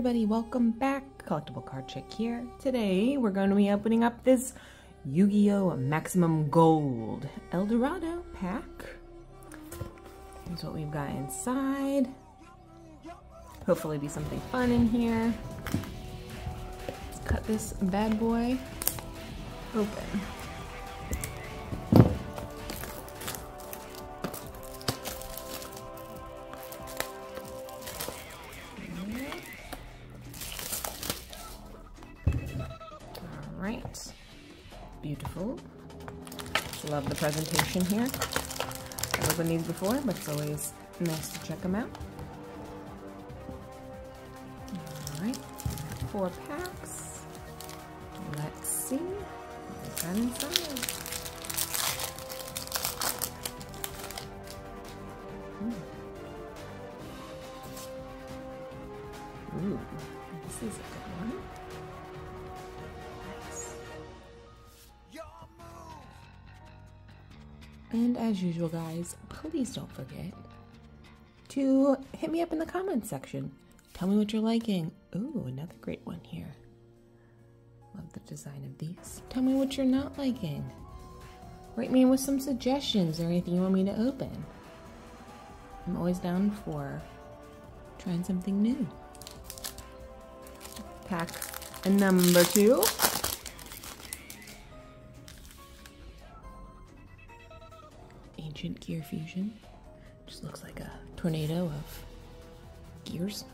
everybody, welcome back. Collectible Card Chick here. Today we're going to be opening up this Yu-Gi-Oh! Maximum Gold Eldorado pack. Here's what we've got inside. Hopefully be something fun in here. Let's cut this bad boy open. Right, beautiful. Love the presentation here. I've opened these before, but it's always nice to check them out. All right, 4 packs. Let's see what's inside. Ooh, this is a good one. And as usual, guys, please don't forget to hit me up in the comments section. Tell me what you're liking. Ooh, another great one here. Love the design of these. Tell me what you're not liking. Write me in with some suggestions or anything you want me to open. I'm always down for trying something new. Pack number 2. Ancient gear fusion. Just looks like a tornado of gears.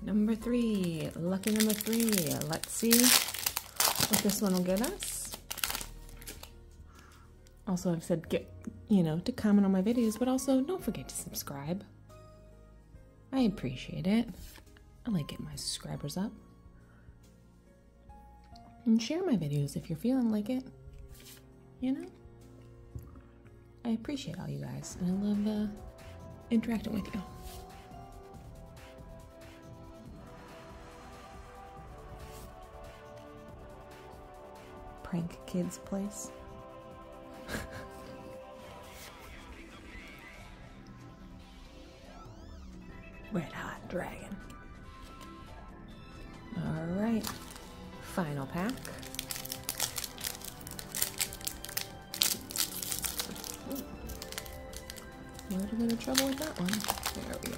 Number 3, lucky number 3. Let's see what this one will get us. Also, I've said, to comment on my videos, but also don't forget to subscribe. I appreciate it. I like getting my subscribers up. And share my videos if you're feeling like it. You know? I appreciate all you guys, and I love interacting with you. Crank Kids Place. Red Hot Dragon. Alright, final pack. A little bit of trouble with that one. There we go.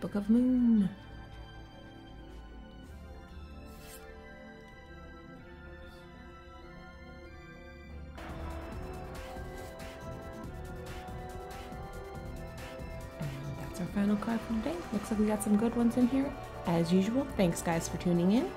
Book of Moon. And that's our final card for today. Looks like we got some good ones in here. As usual, thanks guys for tuning in.